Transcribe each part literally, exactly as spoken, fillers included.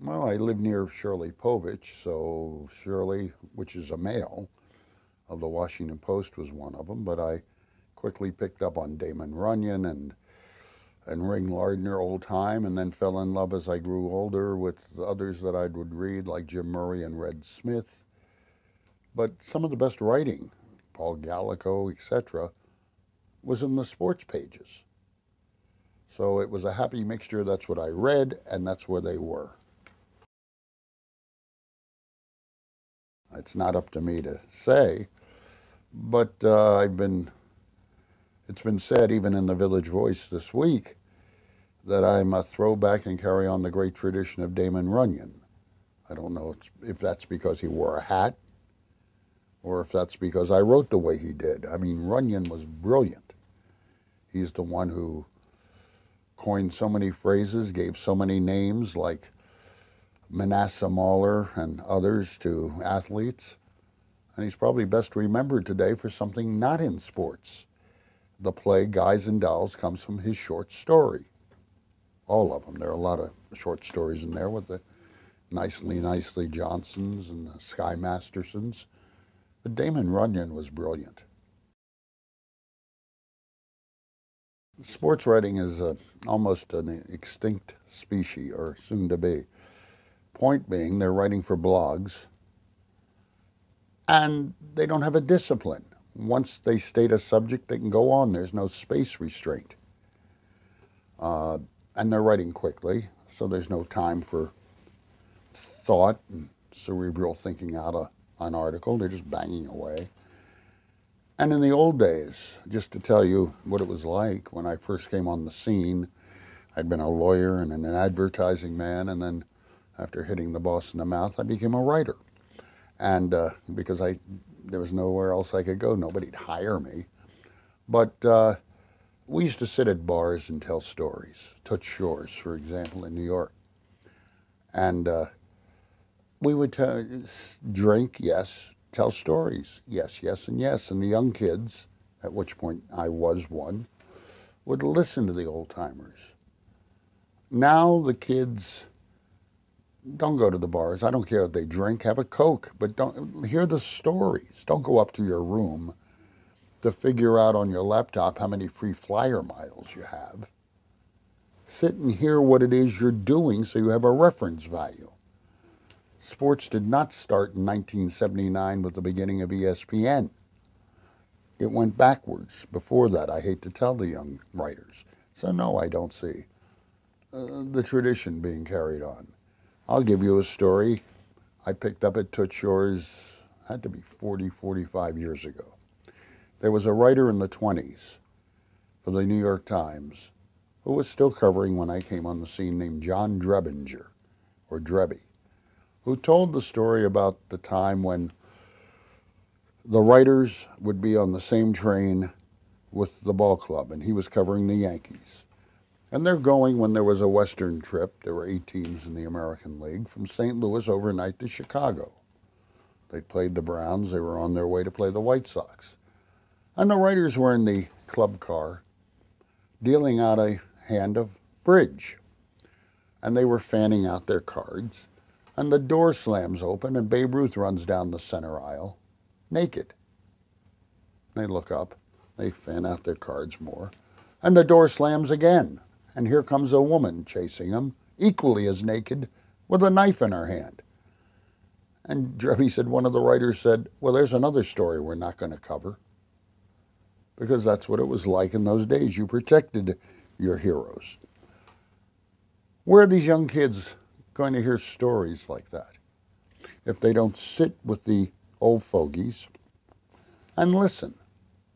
Well, I live near Shirley Povich, so Shirley, which is a male of the Washington Post, was one of them. But I quickly picked up on Damon Runyon and and Ring Lardner, old time, and then fell in love as I grew older with others that I would read, like Jim Murray and Red Smith. But some of the best writing, Paul Gallico, et cetera, was in the sports pages. So it was a happy mixture. That's what I read, and that's where they were. It's not up to me to say, but uh, I've been, it's been said even in the Village Voice this week that I'm a throwback and carry on the great tradition of Damon Runyon. I don't know if that's because he wore a hat or if that's because I wrote the way he did. I mean, Runyon was brilliant. He's the one who coined so many phrases, gave so many names like Manasseh Mahler and others to athletes, and he's probably best remembered today for something not in sports. The play Guys and Dolls comes from his short story. All of them. There are a lot of short stories in there with the Nicely Nicely Johnsons and the Sky Mastersons. But Damon Runyon was brilliant. Sports writing is a, almost an extinct species, or soon to be. Point being, they're writing for blogs, and they don't have a discipline. Once they state a subject, they can go on. There's no space restraint. Uh, and they're writing quickly, so there's no time for thought and cerebral thinking out of an article. They're just banging away. And in the old days, just to tell you what it was like, when I first came on the scene, I'd been a lawyer and an advertising man, and then after hitting the boss in the mouth, I became a writer. And uh, because I, there was nowhere else I could go, nobody'd hire me. But uh, we used to sit at bars and tell stories. Toots Shor's, for example, in New York. And uh, we would drink, yes, tell stories, yes, yes, and yes. And the young kids, at which point I was one, would listen to the old timers. Now the kids don't go to the bars. I don't care if they drink, have a Coke, but don't hear the stories. Don't go up to your room to figure out on your laptop how many free flyer miles you have. Sit and hear what it is you're doing so you have a reference value. Sports did not start in nineteen seventy-nine with the beginning of E S P N. It went backwards before that. I hate to tell the young writers. So no, I don't see uh, the tradition being carried on. I'll give you a story I picked up at Toots Shor's, had to be forty, forty-five years ago. There was a writer in the twenties for the New York Times who was still covering when I came on the scene, named John Drebinger, or Drebby, who told the story about the time when the writers would be on the same train with the ball club, and he was covering the Yankees. And they're going when there was a Western trip. There were eight teams in the American League, from Saint Louis overnight to Chicago. They played the Browns. They were on their way to play the White Sox. And the writers were in the club car dealing out a hand of bridge. And they were fanning out their cards. And the door slams open, and Babe Ruth runs down the center aisle naked. They look up. They fan out their cards more. And the door slams again. And here comes a woman chasing him, equally as naked, with a knife in her hand. And Drebby said, one of the writers said, well, there's another story we're not going to cover. Because that's what it was like in those days. You protected your heroes. Where are these young kids going to hear stories like that if they don't sit with the old fogies and listen?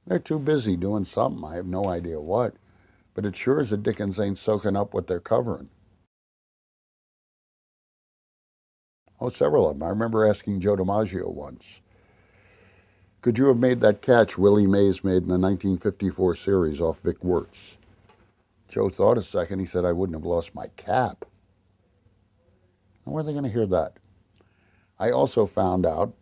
They're too busy doing something. I have no idea what. But it sure as a dickens ain't soaking up what they're covering. Oh, several of them. I remember asking Joe DiMaggio once, could you have made that catch Willie Mays made in the nineteen fifty-four series off Vic Wirtz? Joe thought a second. He said, I wouldn't have lost my cap. Now, where are they going to hear that? I also found out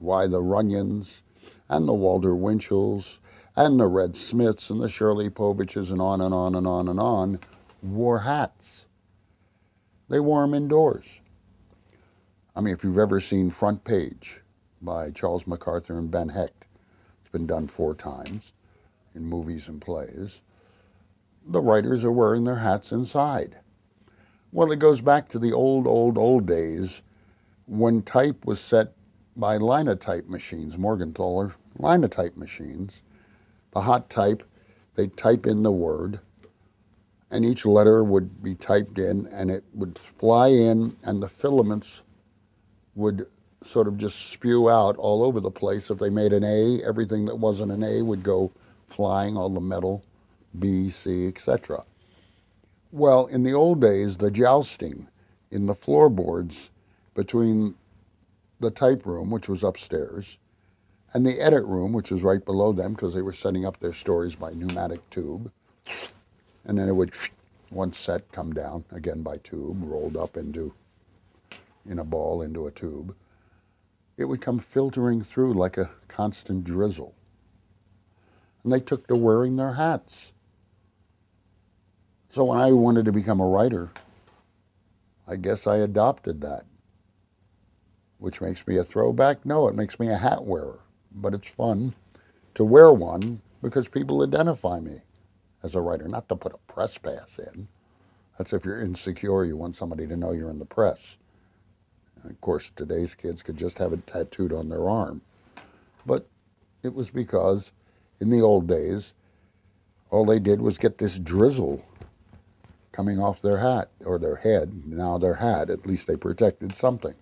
why the Runyons and the Walter Winchells and the Red Smiths and the Shirley Poviches and on and on and on and on wore hats. They wore them indoors. I mean, if you've ever seen Front Page by Charles MacArthur and Ben Hecht, it's been done four times in movies and plays. The writers are wearing their hats inside. Well, it goes back to the old, old, old days when type was set by linotype machines, Morgenthaler linotype machines. The hot type, they'd type in the word, and each letter would be typed in, and it would fly in, and the filaments would sort of just spew out all over the place. If they made an A, everything that wasn't an A would go flying, all the metal, B, C, et cetera. Well, in the old days, the jousting in the floorboards between the type room, which was upstairs, and the edit room, which was right below them, because they were setting up their stories by pneumatic tube, and then it would, one set, come down, again by tube, rolled up into, in a ball into a tube. It would come filtering through like a constant drizzle. And they took to wearing their hats. So when I wanted to become a writer, I guess I adopted that. Which makes me a throwback? No, it makes me a hat wearer. But it's fun to wear one because people identify me as a writer, not to put a press pass in. That's if you're insecure, you want somebody to know you're in the press. And of course, today's kids could just have it tattooed on their arm. But it was because in the old days, all they did was get this drizzle coming off their hat or their head, now their hat, at least they protected something.